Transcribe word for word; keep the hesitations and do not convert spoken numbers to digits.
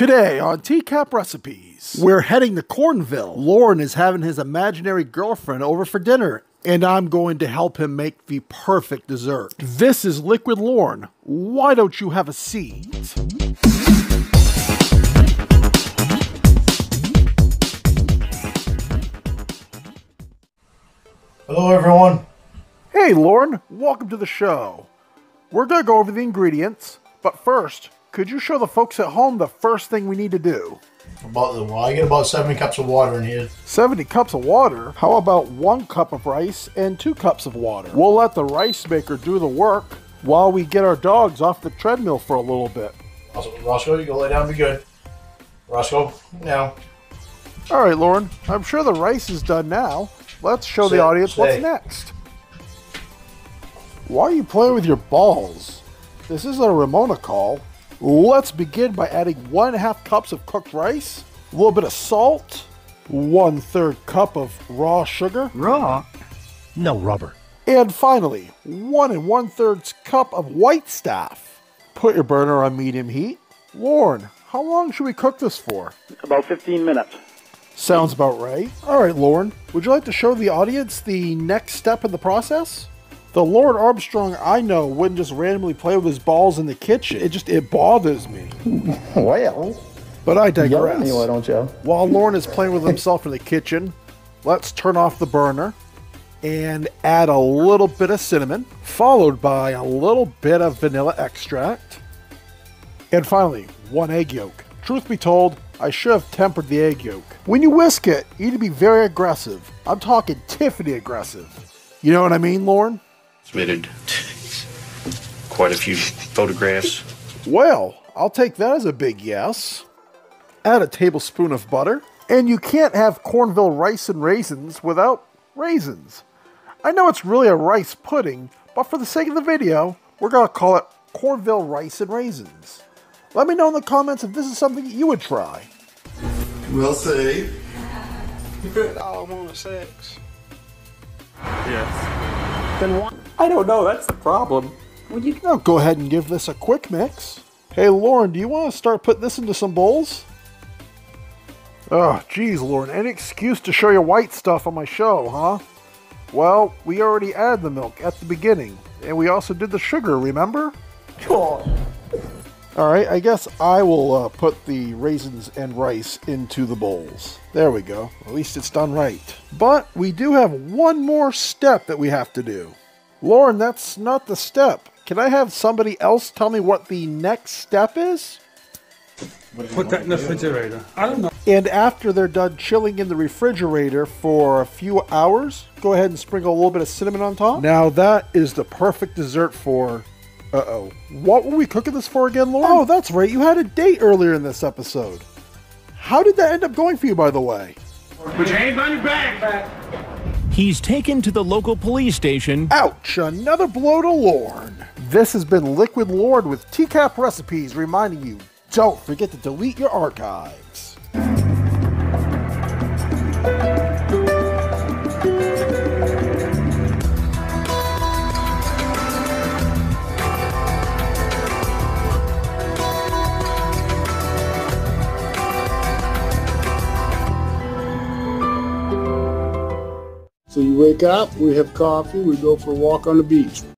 Today on Teacap Recipes, we're heading to Cornville. Lorne is having his imaginary girlfriend over for dinner, and I'm going to help him make the perfect dessert. This is Liquid Lorne. Why don't you have a seat? Hello, everyone. Hey, Lorne. Welcome to the show. We're going to go over the ingredients, but first, could you show the folks at home the first thing we need to do? About the water. I get about seventy cups of water in here. seventy cups of water? How about one cup of rice and two cups of water? We'll let the rice maker do the work while we get our dogs off the treadmill for a little bit. Roscoe, you go lay down and be good. Roscoe, now. All right, Lorne. I'm sure the rice is done now. Let's show Sit. the audience Stay. what's next. Why are you playing with your balls? This isn't a Ramona call. Let's begin by adding one half cups of cooked rice, a little bit of salt, one third cup of raw sugar. Raw? No rubber. And finally, one and one third cup of white staff. Put your burner on medium heat. Lorne, how long should we cook this for? About fifteen minutes. Sounds about right. All right, Lorne, would you like to show the audience the next step in the process? The Lorne Armstrong I know wouldn't just randomly play with his balls in the kitchen. It just, it bothers me. Well. But I digress. You me, why don't you? While Lorne is playing with himself in the kitchen, let's turn off the burner and add a little bit of cinnamon, followed by a little bit of vanilla extract. And finally, one egg yolk. Truth be told, I should have tempered the egg yolk. When you whisk it, you need to be very aggressive. I'm talking Tiffany aggressive. You know what I mean, Lorne? Submitted quite a few photographs. Well, I'll take that as a big yes. Add a tablespoon of butter. And you can't have Cornville rice and raisins without raisins. I know it's really a rice pudding, but for the sake of the video, we're going to call it Cornville rice and raisins. Let me know in the comments if this is something you would try. We'll see. All I want is sex. Yes. Then why? I don't know, that's the problem. Well, you now go ahead and give this a quick mix. Hey, Lorne, do you want to start putting this into some bowls? Oh, geez, Lorne, any excuse to show your white stuff on my show, huh? Well, we already added the milk at the beginning, and we also did the sugar, remember? Sure. All right, I guess I will uh, put the raisins and rice into the bowls. There we go. At least it's done right. But we do have one more step that we have to do. Lorne, that's not the step. Can I have somebody else tell me what the next step is? Put that in the refrigerator. I don't know. And after they're done chilling in the refrigerator for a few hours, go ahead and sprinkle a little bit of cinnamon on top. Now that is the perfect dessert for... Uh-oh. What were we cooking this for again, Lorne? Oh, that's right. You had a date earlier in this episode. How did that end up going for you, by the way? Put your hands on your back. He's taken to the local police station. Ouch! Another blow to Lorne. This has been Liquid Lorne with Teacap Recipes, reminding you, don't forget to delete your archives. So you wake up, we have coffee, we go for a walk on the beach.